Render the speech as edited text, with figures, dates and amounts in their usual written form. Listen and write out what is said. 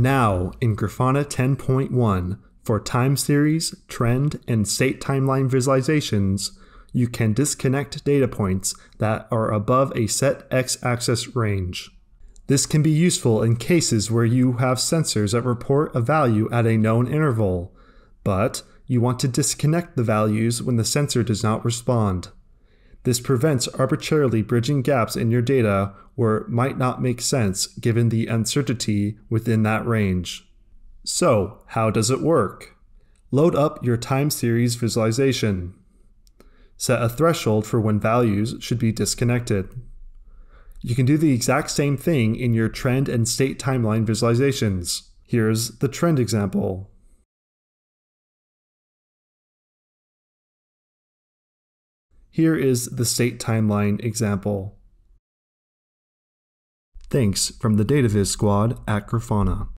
Now in Grafana 10.1, for time series, trend, and state timeline visualizations, you can disconnect data points that are above a set x-axis range. This can be useful in cases where you have sensors that report a value at a known interval, but you want to disconnect the values when the sensor does not respond. This prevents arbitrarily bridging gaps in your data where it might not make sense given the uncertainty within that range. So, how does it work? Load up your time series visualization. Set a threshold for when values should be disconnected. You can do the exact same thing in your trend and state timeline visualizations. Here's the trend example. Here is the state timeline example. Thanks from the DataViz squad at Grafana.